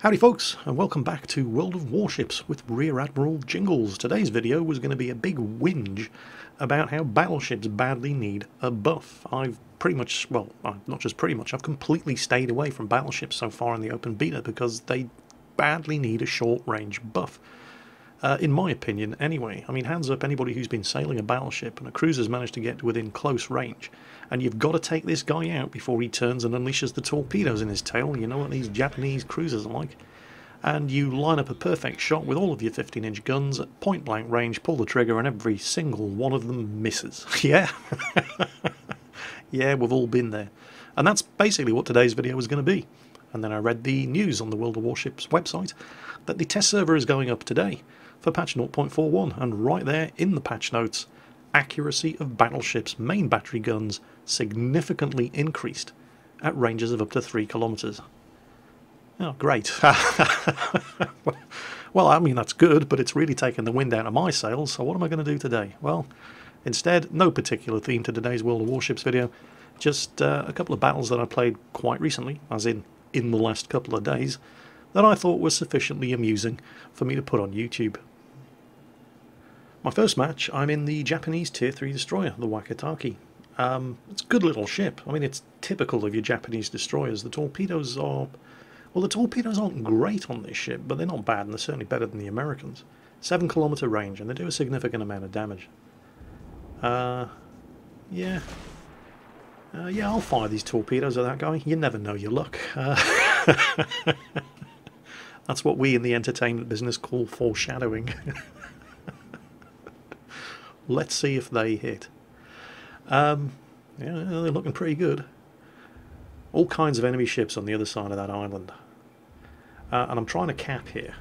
Howdy folks, and welcome back to World of Warships with Rear Admiral Jingles. Today's video was going to be a big whinge about how battleships badly need a buff. I've pretty much, well, not just pretty much, I've completely stayed away from battleships so far in the open beta because they badly need a short-range buff. In my opinion, anyway. I mean, hands up anybody who's been sailing a battleship and a cruiser's managed to get within close range. And you've got to take this guy out before he turns and unleashes the torpedoes in his tail. You know what these Japanese cruisers are like. And you line up a perfect shot with all of your 15-inch guns at point-blank range, pull the trigger, and every single one of them misses. Yeah. Yeah, we've all been there. And that's basically what today's video is going to be. And then I read the news on the World of Warships website that the test server is going up today for patch 0.41, and right there in the patch notes, accuracy of battleships' main battery guns significantly increased at ranges of up to 3 kilometers. Oh, great. Well, I mean, that's good, but it's really taken the wind out of my sails, so what am I going to do today? Well, instead, no particular theme to today's World of Warships video, just a couple of battles that I played quite recently, as in the last couple of days, that I thought was sufficiently amusing for me to put on YouTube. My first match, I'm in the Japanese Tier 3 destroyer, the Wakatake. It's a good little ship. I mean, it's typical of your Japanese destroyers. The torpedoes are... well, the torpedoes aren't great on this ship, but they're not bad, and they're certainly better than the Americans. 7 kilometer range, and they do a significant amount of damage. Yeah, I'll fire these torpedoes at that guy. You never know your luck. That's what we in the entertainment business call foreshadowing. Let's see if they hit. Yeah, they're looking pretty good. All kinds of enemy ships on the other side of that island. And I'm trying to cap here.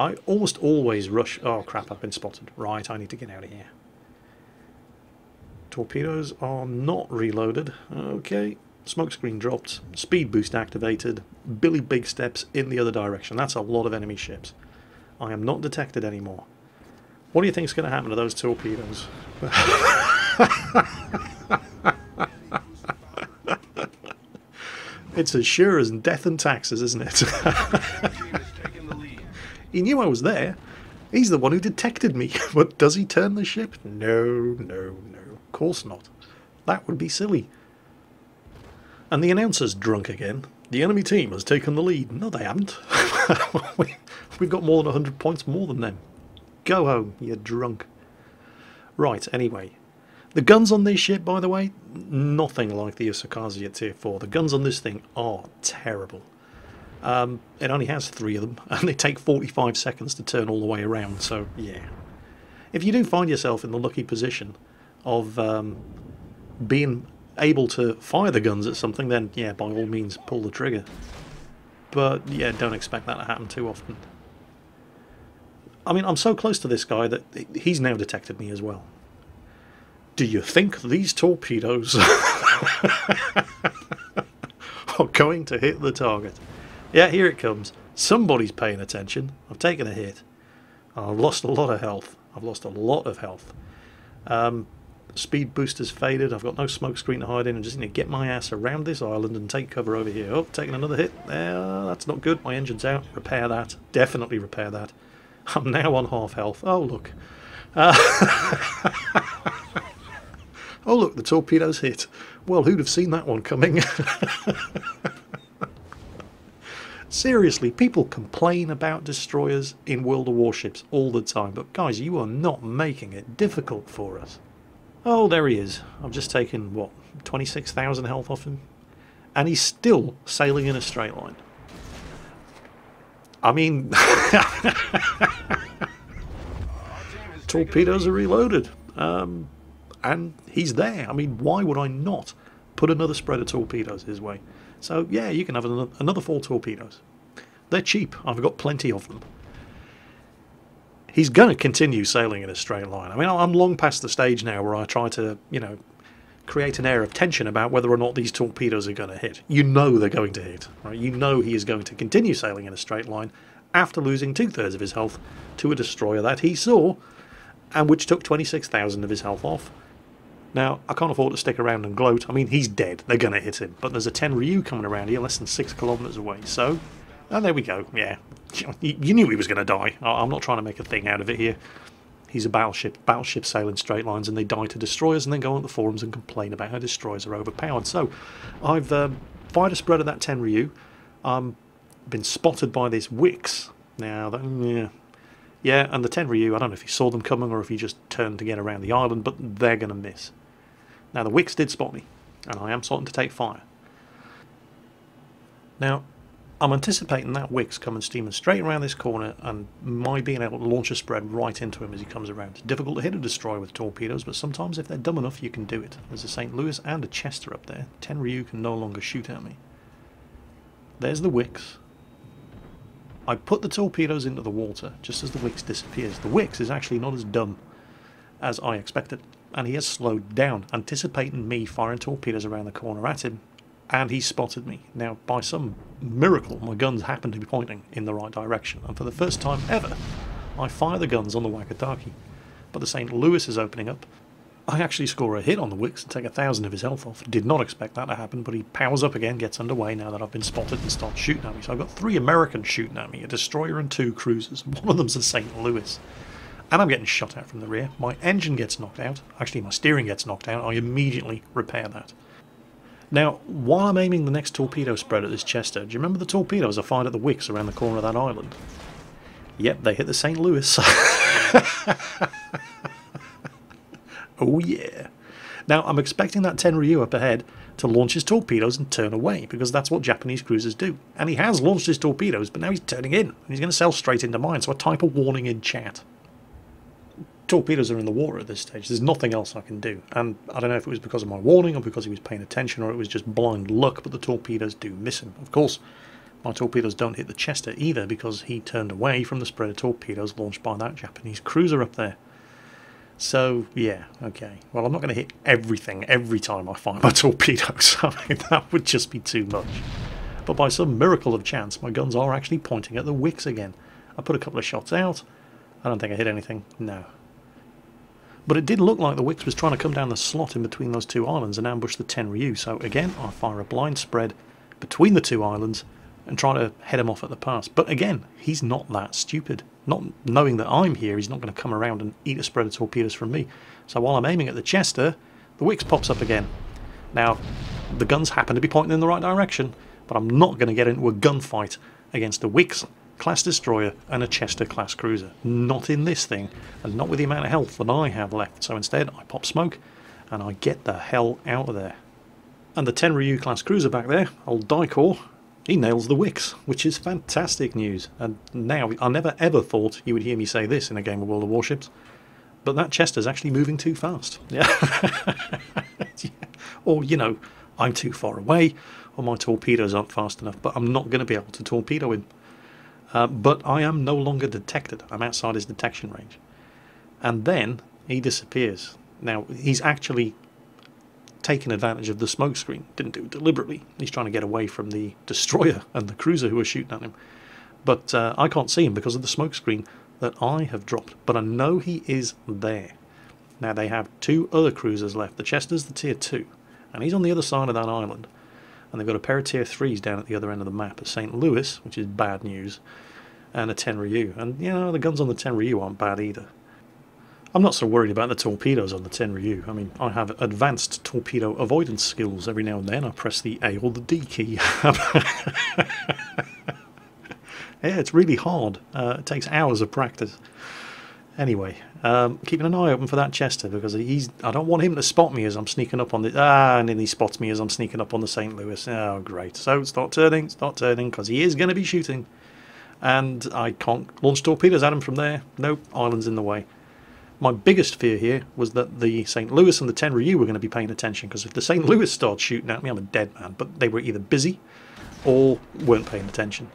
I almost always rush... oh crap, I've been spotted. Right, I need to get out of here. Torpedoes are not reloaded. Okay, smokescreen dropped, speed boost activated, Billy Big Steps in the other direction. That's a lot of enemy ships. I am not detected anymore. What do you think's going to happen to those torpedoes? It's as sure as death and taxes, isn't it? He knew I was there. He's the one who detected me. But does he turn the ship? No, no, no. Of course not. That would be silly. And the announcer's drunk again. The enemy team has taken the lead. No, they haven't. We've got more than 100 points more than them. Go home, you're drunk. Right, anyway. The guns on this ship, by the way, nothing like the Usakazi at Tier 4. The guns on this thing are terrible. It only has 3 of them, and they take 45 seconds to turn all the way around, so yeah. If you do find yourself in the lucky position of being able to fire the guns at something, then yeah, by all means pull the trigger. But yeah, don't expect that to happen too often. I mean, I'm so close to this guy that he's now detected me as well. Do you think these torpedoes are going to hit the target? Yeah, here it comes. Somebody's paying attention. I've taken a hit. I've lost a lot of health. Speed booster's faded. I've got no smoke screen to hide in. I just need to get my ass around this island and take cover over here. Oh, taking another hit. That's not good. My engine's out. Repair that. Definitely repair that. I'm now on half health. Oh, look. Oh, look, the torpedo's hit. Well, who'd have seen that one coming? Seriously, people complain about destroyers in World of Warships all the time, but guys, you are not making it difficult for us. Oh, there he is. I've just taken, what, 26,000 health off him? And he's still sailing in a straight line. I mean... torpedoes are reloaded. And he's there. I mean, why would I not put another spread of torpedoes his way? So, yeah, you can have another 4 torpedoes. They're cheap. I've got plenty of them. He's going to continue sailing in a straight line. I mean, I'm long past the stage now where I try to, you know, create an air of tension about whether or not these torpedoes are going to hit. You know they're going to hit, right? You know he is going to continue sailing in a straight line after losing 2/3 of his health to a destroyer that he saw and which took 26,000 of his health off. Now, I can't afford to stick around and gloat. I mean, he's dead. They're going to hit him. But there's a Tenryu coming around here less than 6 kilometers away, so Oh, there we go. Yeah. You knew he was going to die. I'm not trying to make a thing out of it here. He's a battleship. Battleships sail in straight lines and they die to destroyers and then go on the forums and complain about how destroyers are overpowered. So I've fired a spread of that Tenryu. Been spotted by this Wickes. Now, that, yeah, and the Tenryu, I don't know if he saw them coming or if he just turned to get around the island, but they're going to miss. Now, the Wickes did spot me, and I am starting to take fire. Now, I'm anticipating that Wickes coming steaming straight around this corner and my being able to launch a spread right into him as he comes around. It's difficult to hit a destroyer with torpedoes, but sometimes if they're dumb enough, you can do it. There's a St. Louis and a Chester up there. Tenryu can no longer shoot at me. There's the Wickes. I put the torpedoes into the water just as the Wickes disappears. The Wickes is actually not as dumb as I expected, and he has slowed down, anticipating me firing torpedoes around the corner at him, and he spotted me. Now, by some miracle, my guns happened to be pointing in the right direction, and for the first time ever, I fire the guns on the Wakatake. But the St. Louis is opening up. I actually score a hit on the Wickes and take 1,000 of his health off. Did not expect that to happen, but he powers up again, gets underway now that I've been spotted and starts shooting at me. So I've got 3 Americans shooting at me, a destroyer and 2 cruisers. One of them's a St. Louis. And I'm getting shot at from the rear. My engine gets knocked out. Actually, my steering gets knocked out. I immediately repair that. Now, while I'm aiming the next torpedo spread at this Chester, do you remember the torpedoes I fired at the Wickes around the corner of that island? Yep, they hit the St. Louis. Oh yeah. Now I'm expecting that Tenryu up ahead to launch his torpedoes and turn away, because that's what Japanese cruisers do. And he has launched his torpedoes, but now he's turning in, and he's going to sail straight into mine, so I type a warning in chat. Torpedoes are in the water at this stage, there's nothing else I can do. And I don't know if it was because of my warning, or because he was paying attention, or it was just blind luck, but the torpedoes do miss him. Of course, my torpedoes don't hit the Chester either, because he turned away from the spread of torpedoes launched by that Japanese cruiser up there. So, yeah, okay. Well, I'm not going to hit everything every time I fire my torpedoes. I mean, that would just be too much. But by some miracle of chance, my guns are actually pointing at the Wickes again. I put a couple of shots out. I don't think I hit anything. No. But it did look like the Wickes was trying to come down the slot in between those two islands and ambush the Tenryu. So, again, I fire a blind spread between the two islands and try to head him off at the pass. But again, he's not that stupid. Not knowing that I'm here, he's not going to come around and eat a spread of torpedoes from me. So while I'm aiming at the Chester, the Wickes pops up again. Now, the guns happen to be pointing in the right direction, but I'm not going to get into a gunfight against a Wickes class destroyer and a Chester class cruiser. Not in this thing, and not with the amount of health that I have left. So instead, I pop smoke, and I get the hell out of there. And the Tenryu class cruiser back there, old Daikor, he nails the Wickes, which is fantastic news. And now, I never ever thought you would hear me say this in a game of World of Warships, but that Chester's actually moving too fast. Yeah. Yeah. Or, you know, I'm too far away, or my torpedoes aren't fast enough, but I'm not going to be able to torpedo him. But I am no longer detected. I'm outside his detection range. And then he disappears. Now, he's actually taken advantage of the smoke screen. Didn't do it deliberately. He's trying to get away from the destroyer and the cruiser who are shooting at him. But I can't see him because of the smoke screen that I have dropped. But I know he is there. Now they have 2 other cruisers left. The Chester's the tier 2. And he's on the other side of that island. And they've got a pair of tier 3s down at the other end of the map. A St. Louis, which is bad news. And a Tenryu. And you know, the guns on the Tenryu aren't bad either. I'm not so worried about the torpedoes on the Tenryu. I mean, I have advanced torpedo avoidance skills. Every now and then I press the A or the D key. Yeah, it's really hard. It takes hours of practice. Anyway, keeping an eye open for that Chester, because I don't want him to spot me as I'm sneaking up on the... Ah, and then he spots me as I'm sneaking up on the St. Louis. Oh, great. So start turning, because he is going to be shooting. And I can't launch torpedoes at him from there. Nope, island's in the way. My biggest fear here was that the St. Louis and the Tenryu were going to be paying attention, because if the St. Louis started shooting at me, I'm a dead man. But they were either busy or weren't paying attention.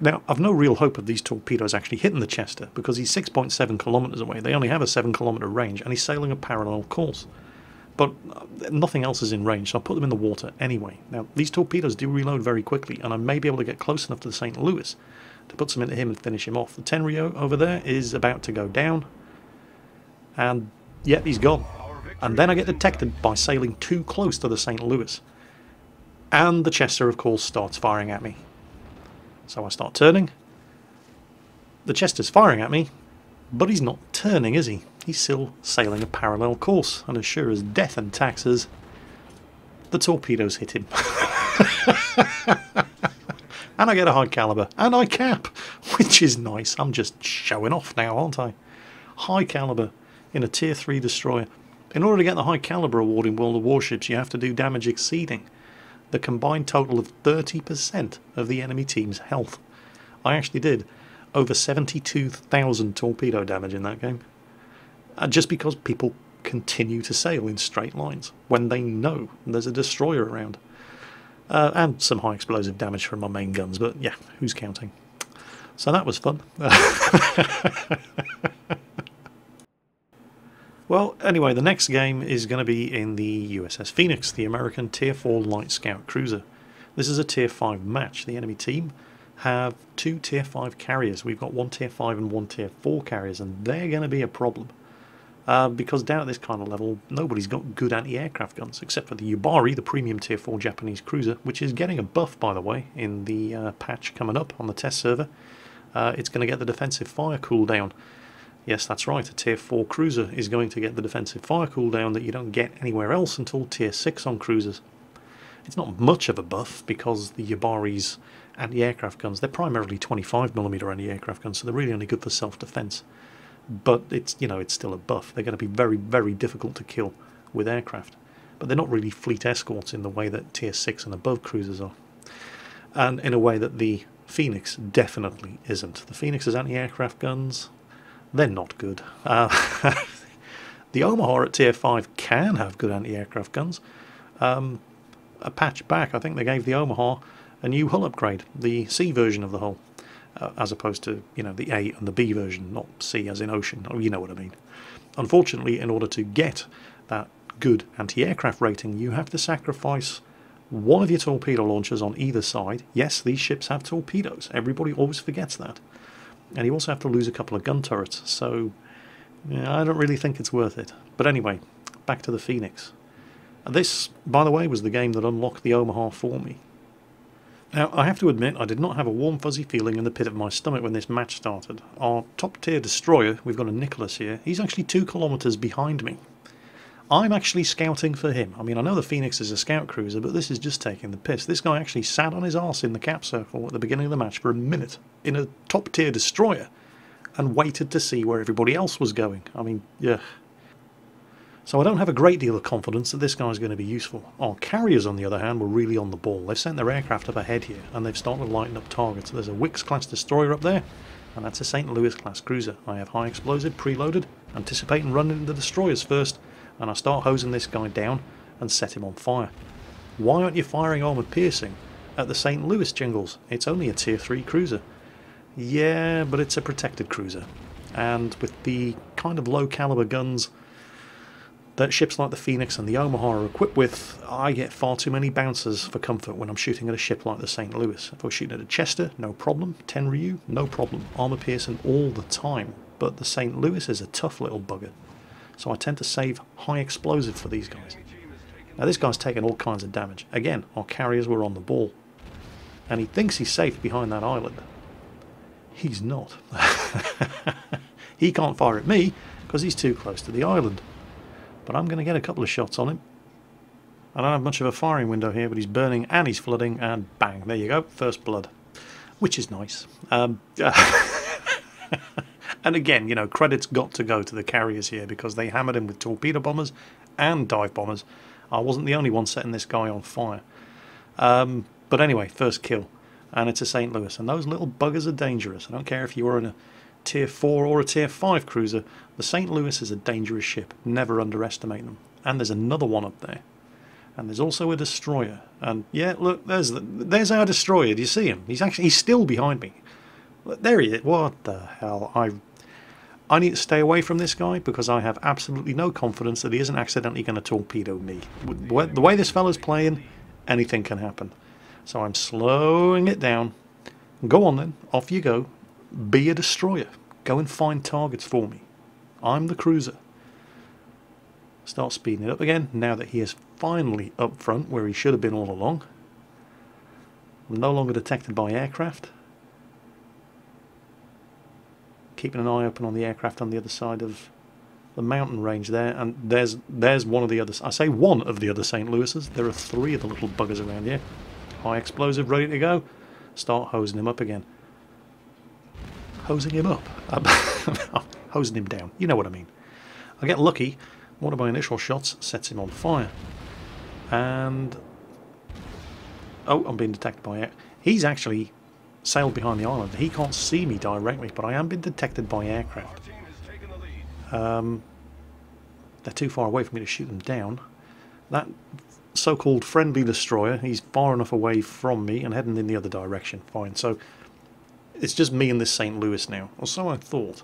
Now, I've no real hope of these torpedoes actually hitting the Chester, because he's 6.7 kilometres away. They only have a 7-kilometre range, and he's sailing a parallel course. But nothing else is in range, so I'll put them in the water anyway. Now, these torpedoes do reload very quickly, and I may be able to get close enough to the St. Louis to put some into him and finish him off. The Tenryu over there is about to go down. And yet he's gone. And then I get detected by sailing too close to the St. Louis. And the Chester, of course, starts firing at me. So I start turning. The Chester's firing at me, but he's not turning, is he? He's still sailing a parallel course, and as sure as death and taxes, the torpedoes hit him. And I get a high caliber, and I cap, which is nice. I'm just showing off now, aren't I? High caliber in a tier 3 destroyer. In order to get the high caliber award in World of Warships, you have to do damage exceeding the combined total of 30% of the enemy team's health. I actually did over 72,000 torpedo damage in that game, just because people continue to sail in straight lines when they know there's a destroyer around. And some high explosive damage from my main guns, but yeah, who's counting? So that was fun. Well, anyway, the next game is going to be in the USS Phoenix, the American Tier 4 Light Scout Cruiser. This is a Tier 5 match. The enemy team have two Tier 5 carriers. We've got one Tier 5 and one Tier 4 carriers, and they're going to be a problem. Because down at this kind of level, nobody's got good anti-aircraft guns, except for the Yubari, the premium Tier 4 Japanese cruiser, which is getting a buff, by the way, in the patch coming up on the test server. It's going to get the defensive fire cooldown. Yes, that's right, a Tier 4 cruiser is going to get the defensive fire cooldown that you don't get anywhere else until Tier 6 on cruisers. It's not much of a buff because the Yubari's anti-aircraft guns, they're primarily 25mm anti-aircraft guns, so they're really only good for self-defense. But it's, you know, it's still a buff. They're going to be very, very difficult to kill with aircraft. But they're not really fleet escorts in the way that Tier 6 and above cruisers are. And in a way that the Phoenix definitely isn't. The Phoenix's anti-aircraft guns, they're not good. The Omaha at Tier 5 can have good anti-aircraft guns. A patch back, I think they gave the Omaha a new hull upgrade, the C version of the hull, as opposed to, you know, the A and the B version, not C as in ocean. Oh, you know what I mean. Unfortunately, in order to get that good anti-aircraft rating, you have to sacrifice one of your torpedo launchers on either side. Yes, these ships have torpedoes. Everybody always forgets that. And you also have to lose a couple of gun turrets, so yeah, I don't really think it's worth it. But anyway, back to the Phoenix. This, by the way, was the game that unlocked the Omaha for me. Now, I have to admit, I did not have a warm fuzzy feeling in the pit of my stomach when this match started. Our top-tier destroyer, we've got a Nicholas here, he's actually 2 kilometres behind me. I'm actually scouting for him. I mean, I know the Phoenix is a scout cruiser, but this is just taking the piss. This guy actually sat on his arse in the cap circle at the beginning of the match for a minute in a top-tier destroyer and waited to see where everybody else was going. I mean, yeah. So I don't have a great deal of confidence that this guy's going to be useful. Our carriers, on the other hand, were really on the ball. They've sent their aircraft up ahead here, and they've started to lighten up targets. There's a Wickes-class destroyer up there, and that's a St. Louis-class cruiser. I have high explosive, preloaded, anticipate and run into the destroyers first, and I start hosing this guy down and set him on fire. Why aren't you firing armour piercing at the St. Louis jingles? It's only a Tier 3 cruiser. Yeah, but it's a protected cruiser. And with the kind of low-caliber guns that ships like the Phoenix and the Omaha are equipped with, I get far too many bouncers for comfort when I'm shooting at a ship like the St. Louis. If I was shooting at a Chester, no problem. Tenryu, no problem. Armour piercing all the time. But the St. Louis is a tough little bugger. So I tend to save high explosive for these guys. Now this guy's taken all kinds of damage. Again, our carriers were on the ball. And he thinks he's safe behind that island. He's not. He can't fire at me because he's too close to the island. But I'm going to get a couple of shots on him. I don't have much of a firing window here, but he's burning and he's flooding, and bang, there you go, first blood. Which is nice. And again, you know, credit's got to go to the carriers here because they hammered him with torpedo bombers and dive bombers. I wasn't the only one setting this guy on fire. But anyway, first kill. And it's a St. Louis. And those little buggers are dangerous. I don't care if you were in a Tier 4 or a Tier 5 cruiser, the St. Louis is a dangerous ship. Never underestimate them. And there's another one up there. And there's also a destroyer. And yeah, look, there's our destroyer. Do you see him? He's still behind me. Look, there he is. What the hell? I need to stay away from this guy because I have absolutely no confidence that he isn't accidentally going to torpedo me. The way this fella's playing, anything can happen. So I'm slowing it down. Go on then. Off you go. Be a destroyer. Go and find targets for me. I'm the cruiser. Start speeding it up again now that he is finally up front where he should have been all along. I'm no longer detected by aircraft. keeping an eye open on the aircraft on the other side of the mountain range there. And there's one of the others. I say one of the other St. Louis's. There are three of the little buggers around here. High explosive, ready to go. Start hosing him up again. Hosing him up. Hosing him down. You know what I mean. I get lucky. One of my initial shots sets him on fire. And... oh, I'm being detected by air. He's actually sailed behind the island. He can't see me directly, but I am being detected by aircraft. They're too far away for me to shoot them down. That so-called friendly destroyer, he's far enough away from me and heading in the other direction. Fine, so it's just me and this St. Louis now. Or so I thought.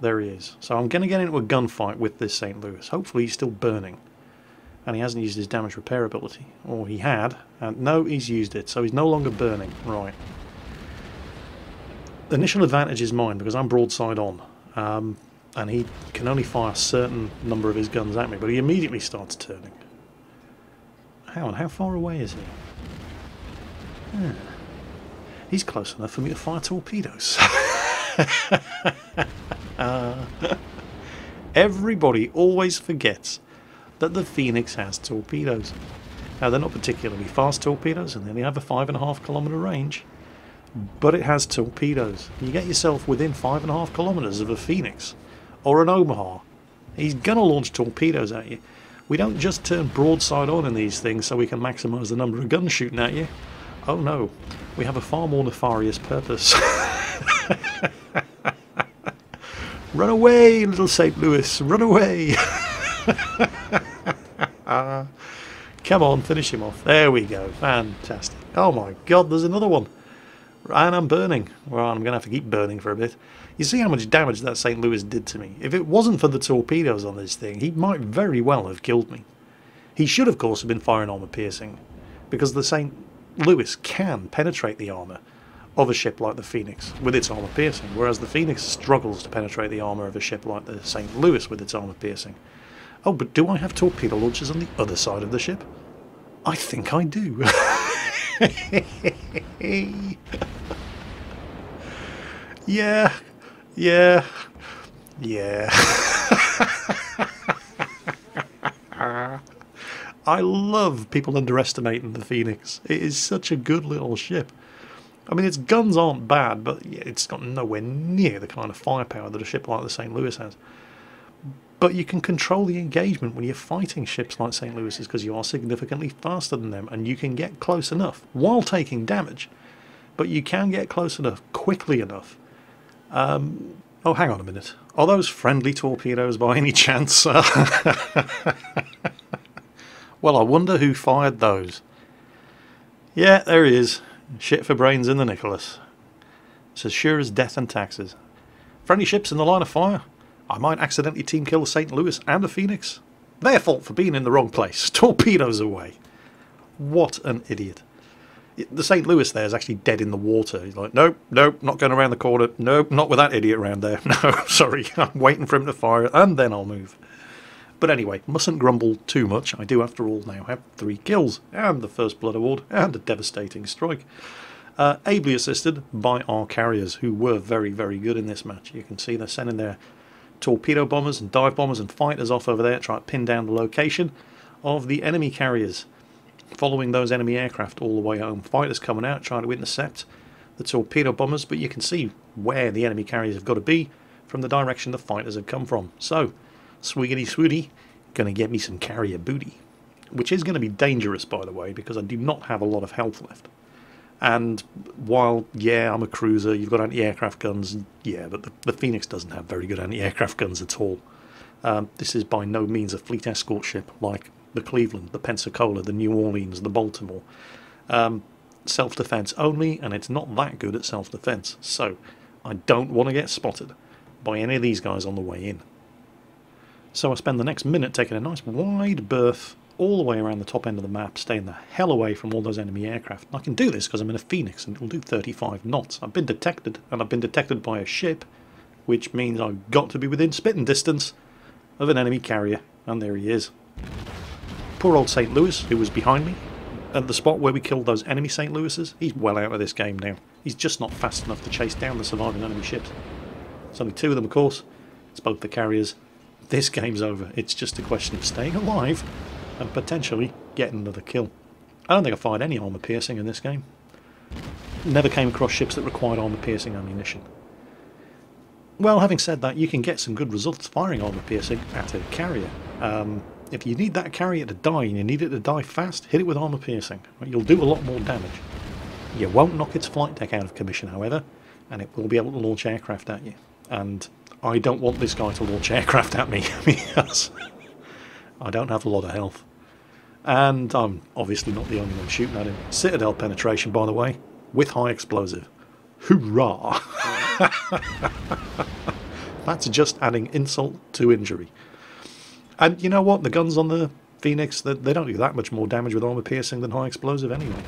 There he is. So I'm going to get into a gunfight with this St. Louis. Hopefully he's still burning. And he hasn't used his damage repair ability. Or he had. And no, he's used it. So he's no longer burning. Right. The initial advantage is mine because I'm broadside on. And he can only fire a certain number of his guns at me. But he immediately starts turning. Hang on, how far away is he? Yeah. He's close enough for me to fire torpedoes. Everybody always forgets that the Phoenix has torpedoes. Now they're not particularly fast torpedoes and they only have a 5.5 kilometer range, but it has torpedoes. You get yourself within 5.5 kilometers of a Phoenix or an Omaha, he's gonna launch torpedoes at you. We don't just turn broadside on in these things so we can maximize the number of guns shooting at you. Oh no, we have a far more nefarious purpose. Run away, little St. Louis, run away. Come on, finish him off. There we go, fantastic. Oh my god, there's another one. And I'm burning. Well, I'm going to have to keep burning for a bit. You see how much damage that St. Louis did to me. If it wasn't for the torpedoes on this thing, he might very well have killed me. He should, of course, have been firing armour piercing, because the St. Louis can penetrate the armour of a ship like the Phoenix with its armour piercing, whereas the Phoenix struggles to penetrate the armour of a ship like the St. Louis with its armour piercing. Oh, but do I have torpedo launchers on the other side of the ship? I think I do. Yeah, yeah, yeah. I love people underestimating the Phoenix. It is such a good little ship. I mean, its guns aren't bad, but it's got nowhere near the kind of firepower that a ship like the St. Louis has. But you can control the engagement when you're fighting ships like St. Louis's because you are significantly faster than them and you can get close enough while taking damage. But you can get close enough, quickly enough. Oh, hang on a minute. Are those friendly torpedoes by any chance? Well, I wonder who fired those. Yeah, there he is. Shit for brains in the Nicholas. It's as sure as death and taxes. Friendly ships in the line of fire? I might accidentally team kill a St. Louis and a Phoenix. Their fault for being in the wrong place. Torpedoes away. What an idiot. The St. Louis there is actually dead in the water. He's like, nope, nope, not going around the corner. Nope, not with that idiot around there. No, sorry, I'm waiting for him to fire and then I'll move. But anyway, mustn't grumble too much. I do, after all, now have 3 kills and the first blood award and a devastating strike. Ably assisted by our carriers, who were very, very good in this match. You can see they're sending their torpedo bombers and dive bombers and fighters off over there to try to pin down the location of the enemy carriers, following those enemy aircraft all the way home. Fighters coming out trying to intercept the torpedo bombers, but you can see where the enemy carriers have got to be from the direction the fighters have come from. So, swiggity swooty, gonna get me some carrier booty, which is going to be dangerous, by the way, because I do not have a lot of health left. And while, yeah, I'm a cruiser, you've got anti-aircraft guns, yeah, but the Phoenix doesn't have very good anti-aircraft guns at all. This is by no means a fleet escort ship like the Cleveland, the Pensacola, the New Orleans, the Baltimore. Self-defense only, and it's not that good at self-defense, so I don't want to get spotted by any of these guys on the way in. So I spend the next minute taking a nice wide berth all the way around the top end of the map, staying the hell away from all those enemy aircraft. And I can do this because I'm in a Phoenix and it'll do 35 knots. I've been detected, and I've been detected by a ship, which means I've got to be within spitting distance of an enemy carrier. And there he is. Poor old St. Louis, who was behind me, at the spot where we killed those enemy St. Louis's, he's well out of this game now. He's just not fast enough to chase down the surviving enemy ships. There's only two of them, of course. It's both the carriers. This game's over. It's just a question of staying alive and potentially getting another kill. I don't think I fired any armor piercing in this game. Never came across ships that required armor piercing ammunition. Well, having said that, you can get some good results firing armor piercing at a carrier. If you need that carrier to die and you need it to die fast, hit it with armor piercing. You'll do a lot more damage. You won't knock its flight deck out of commission, however, and it will be able to launch aircraft at you. And I don't want this guy to launch aircraft at me because I don't have a lot of health. And I'm obviously not the only one shooting at him. Citadel penetration, by the way, with high explosive. Hoorah! That's just adding insult to injury. And you know what? The guns on the Phoenix, they don't do that much more damage with armor piercing than high explosive anyway.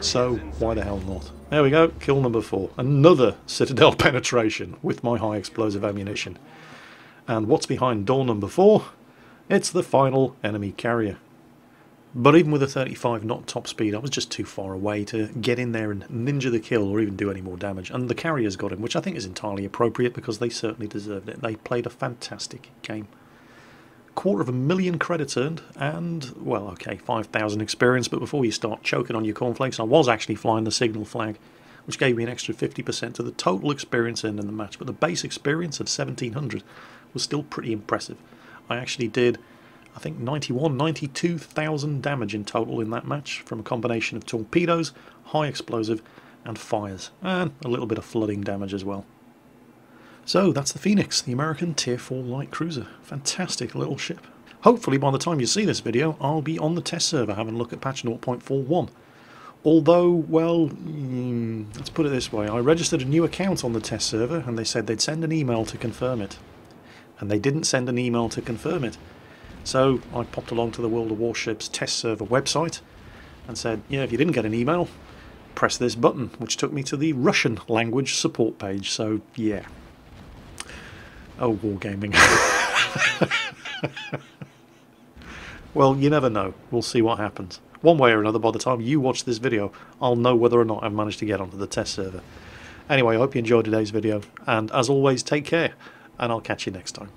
So why the hell not? There we go. Kill number 4. Another Citadel penetration with my high explosive ammunition. And what's behind door number 4? It's the final enemy carrier. But even with a 35 knot top speed, I was just too far away to get in there and ninja the kill or even do any more damage. And the carriers got him, which I think is entirely appropriate because they certainly deserved it. They played a fantastic game. 250,000 credits earned and, well, okay, 5,000 experience. But before you start choking on your cornflakes, I was actually flying the signal flag, which gave me an extra 50% to the total experience earned in the match. But the base experience of 1,700 was still pretty impressive. I actually did, I think, 92,000 damage in total in that match from a combination of torpedoes, high explosive and fires, and a little bit of flooding damage as well. So that's the Phoenix, the American Tier 4 light cruiser. Fantastic little ship. Hopefully by the time you see this video I'll be on the test server having a look at patch 0.41. Although, well, let's put it this way, I registered a new account on the test server and they said they'd send an email to confirm it. And they didn't send an email to confirm it. So I popped along to the World of Warships test server website and said, yeah, if you didn't get an email, press this button, which took me to the Russian language support page. So, yeah. Oh, wargaming. Well, you never know. We'll see what happens. One way or another, by the time you watch this video, I'll know whether or not I've managed to get onto the test server. Anyway, I hope you enjoyed today's video, and as always, take care. And I'll catch you next time.